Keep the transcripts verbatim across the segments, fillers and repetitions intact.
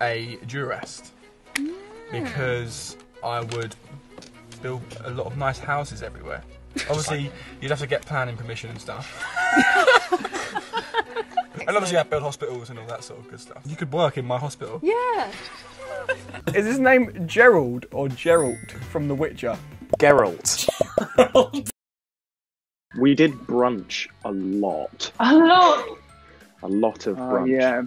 a durest, yeah. Because I would build a lot of nice houses everywhere. Obviously, you'd have to get planning permission and stuff. And obviously, I'd build hospitals and all that sort of good stuff. You could work in my hospital. Yeah. Is his name Gerald or Geralt from The Witcher? Geralt. Geralt. We did brunch a lot. A lot? A lot of brunch. Uh, yeah.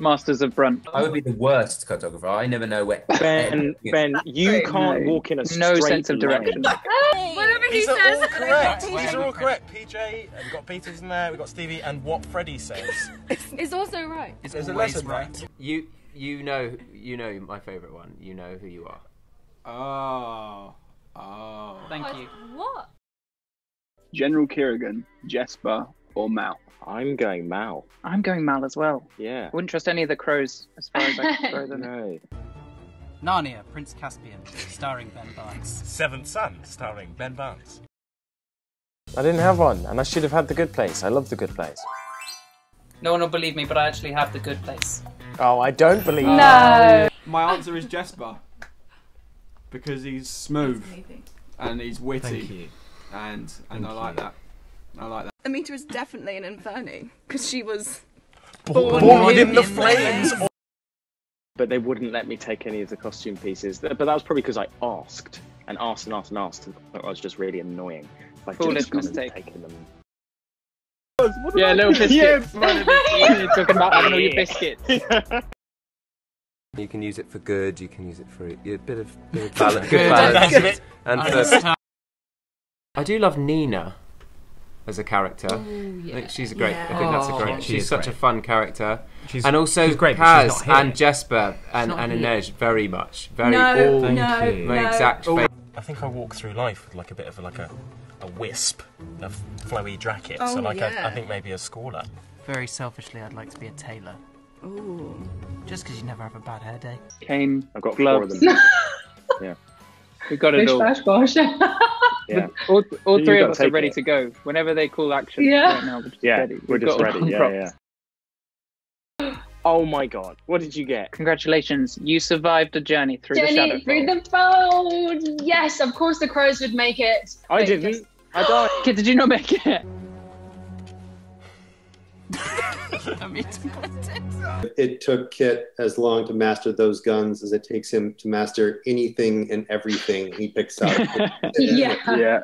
Masters of brunch. I would be the worst cartographer. I never know where. Ben, Ben, you can't walk in a straight line. No sense of direction. Whatever he says. These are all correct. These are all correct. P J, we've got Peter's in there, we've got Stevie, and what Freddy says. It's also right. It's a lesson, right? You, you know, you know my favourite one. You know who you are. Oh, oh. Thank you. What? General Kerrigan, Jesper, or Mal. I'm going Mal. I'm going Mal as well. Yeah. Wouldn't trust any of the crows as far as I can throw them. No. Narnia, Prince Caspian, starring Ben Barnes. Seventh Son, starring Ben Barnes. I didn't have one, and I should have had The Good Place. I love The Good Place. No one will believe me, but I actually have The Good Place. Oh, I don't believe you. No. My answer is Jesper. Because he's smooth and he's witty. Thank you. And, and I like that. I like that. Amita is definitely an Inferno, because she was born, born in, in the flames! flames. But they wouldn't let me take any of the costume pieces. But that was probably because I asked, and asked and asked and asked, and I was just really annoying. Like, foolish mistake. Taking them. Yeah, little biscuits. You're talking about having all your biscuits. Yeah. You can use it for good, you can use it for a bit of, bit of balance. Good balance. And for... I do love Nina as a character. Ooh, yeah. I think she's a great. Yeah. I think that's a great. Oh, she's she's such great. a fun character, she's, and also she's great, Kaz she's not and Jesper and, and Inej very much, very no, all, no, my no. exact. All, I think I walk through life with like a bit of like a, a wisp, a flowy jacket. Oh, so like yeah. a, I think maybe a scholar. Very selfishly, I'd like to be a tailor. Ooh. Just because you never have a bad hair day. Cane. I've got gloves. Four of them. Yeah. We got it Fish, all. Yeah. All, all three of us are ready it. to go. Whenever they call action, yeah, right now, we're just yeah, ready. We're just ready. Yeah, yeah. Oh my god! What did you get? Congratulations! You survived a journey through journey the shadow through fold. through the fold. Yes, of course the crows would make it. I they didn't. Just... I died. Kid, did you not make it? It took Kit as long to master those guns as it takes him to master anything and everything he picks up. Yeah. Yeah.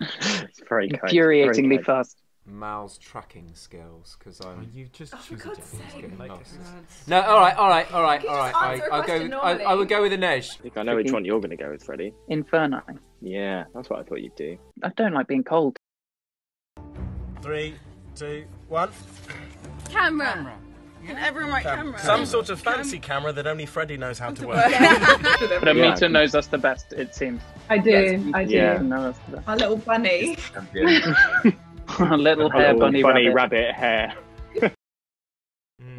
It's very kind. Infuriatingly very fast. Mal's tracking skills, because I'm. Well, you just oh, choose a different like No, all right, all right, all right, all right. I, I'll go. With, I, I would go with Inej. I think I know which one you're going to go with, Freddy. Inferno. Yeah, that's what I thought you'd do. I don't like being cold. Three. Two, one. Camera. camera. Yeah. Can everyone write camera? camera? Some sort of fancy Cam camera that only Freddy knows how to work. But Amita yeah. knows us the best, it seems. I do, yes. I do. Yeah. Know us the best. Our little bunny. Our little hair little bunny, bunny rabbit. rabbit hair.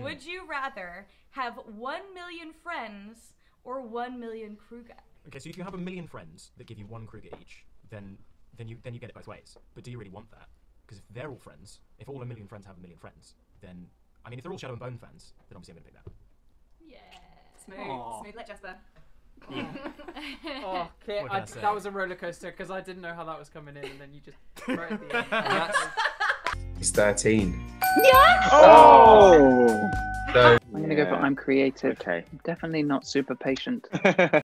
Would you rather have one million friends or one million Kruger? Okay, so if you have a million friends that give you one Kruger each, then then you then you get it both ways. But do you really want that? Because if they're all friends, if all a million friends have a million friends, then, I mean, if they're all Shadow and Bone fans, then obviously I'm going to pick that. Yeah. Smooth. Aww. Smooth like Jesper. Oh, oh Kit, I, I that was a roller coaster because I didn't know how that was coming in, and then you just threw it at the end. That's... It's thirteen. Yes! Oh! So, I'm going to yeah. go for I'm creative. Okay. I'm definitely not super patient.